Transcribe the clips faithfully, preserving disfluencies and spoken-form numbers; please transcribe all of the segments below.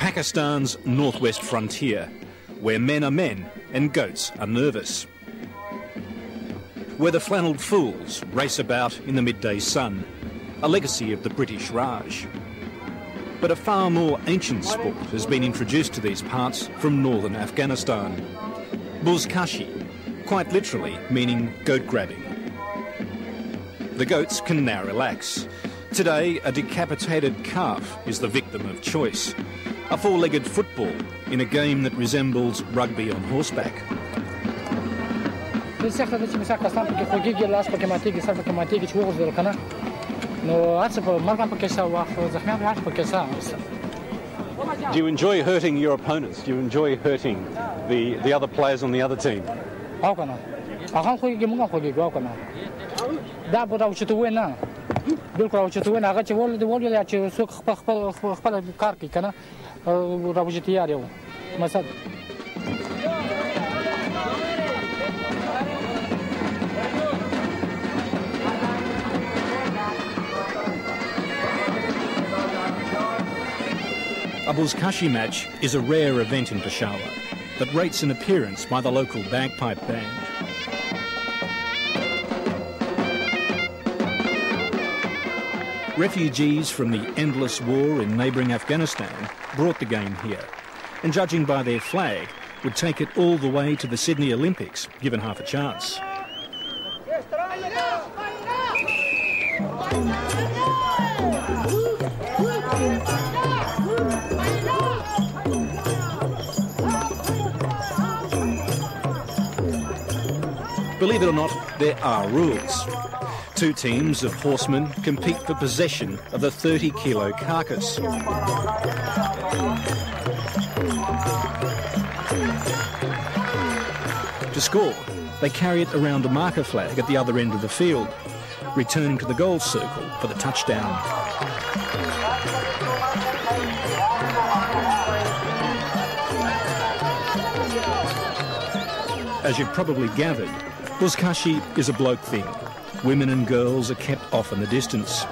Pakistan's northwest frontier, where men are men and goats are nervous. Where the flannelled fools race about in the midday sun, a legacy of the British Raj. But a far more ancient sport has been introduced to these parts from northern Afghanistan. Buzkashi, quite literally meaning goat grabbing. The goats can now relax. Today, a decapitated calf is the victim of choice. A four-legged football in a game that resembles rugby on horseback. Do you enjoy hurting your opponents? Do you enjoy hurting the, the other players on the other team? A Buzkashi match is a rare event in Peshawar that rates an appearance by the local bagpipe band. Refugees from the endless war in neighbouring Afghanistan brought the game here, and judging by their flag, would take it all the way to the Sydney Olympics, given half a chance. Believe it or not, there are rules. Two teams of horsemen compete for possession of the thirty kilo carcass. To score, they carry it around a marker flag at the other end of the field, returning to the goal circle for the touchdown. As you've probably gathered, Buzkashi is a bloke thing. Women and girls are kept off in the distance.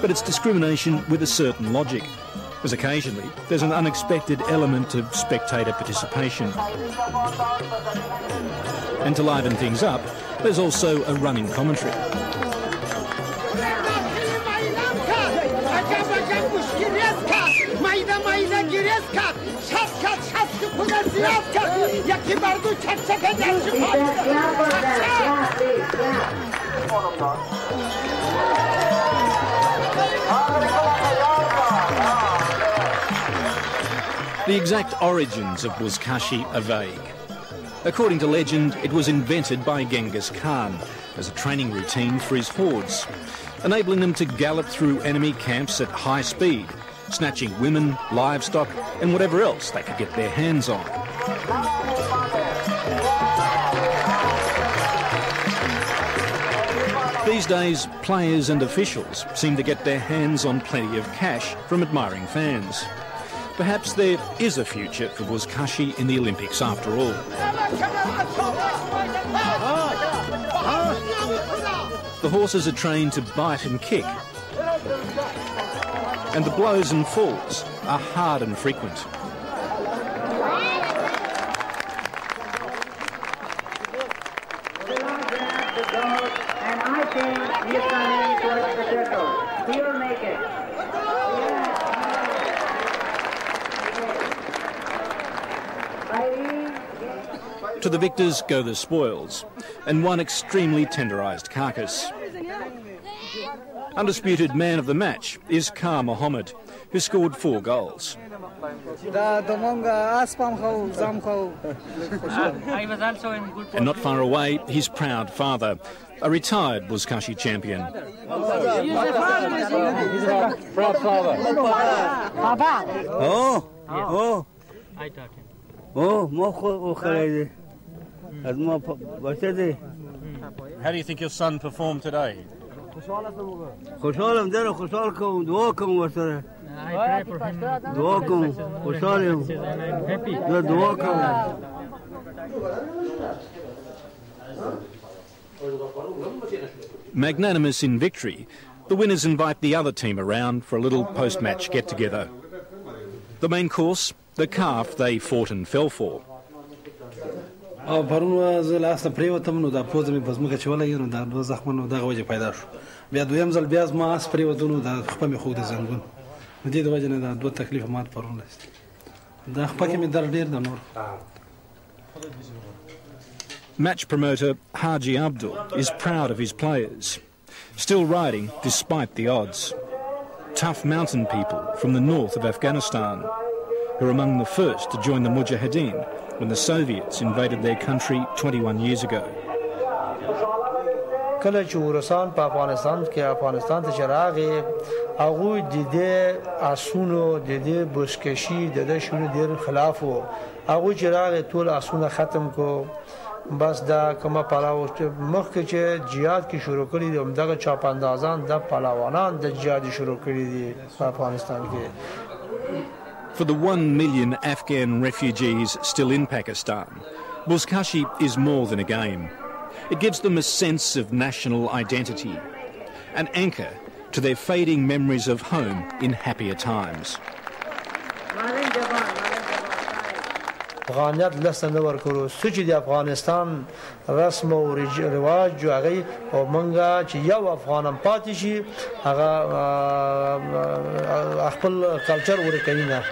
But it's discrimination with a certain logic, as occasionally there's an unexpected element of spectator participation. And to liven things up, there's also a running commentary. The exact origins of Buzkashi are vague. According to legend, it was invented by Genghis Khan as a training routine for his hordes, enabling them to gallop through enemy camps at high speed, snatching women, livestock, and whatever else they could get their hands on. These days, players and officials seem to get their hands on plenty of cash from admiring fans. Perhaps there is a future for Buzkashi in the Olympics after all. The horses are trained to bite and kick, and the blows and falls are hard and frequent. To the victors go the spoils, and one extremely tenderised carcass. Undisputed man of the match is Kar Mohammed, who scored four goals. And not far away, his proud father, a retired Buzkashi champion. Proud father. Oh, oh, I taught him. How do you think your son performed today? I pray for him. I'm happy. Magnanimous in victory, The winners invite the other team around for a little post-match get-together. The main course, the calf they fought and fell for. Match promoter Haji Abdul is proud of his players, still riding despite the odds. Tough mountain people from the north of Afghanistan, who were among the first to join the Mujahideen when the Soviets invaded their country twenty-one years ago. For the one million Afghan refugees still in Pakistan, Buzkashi is more than a game. It gives them a sense of national identity, an anchor to their fading memories of home in happier times. افغانیت لسته نور کړو سچې د افغانستان رسم او رواج جو هغه او منګه چې یو افغانم پاتې شي هغه خپل کلچر ورکینه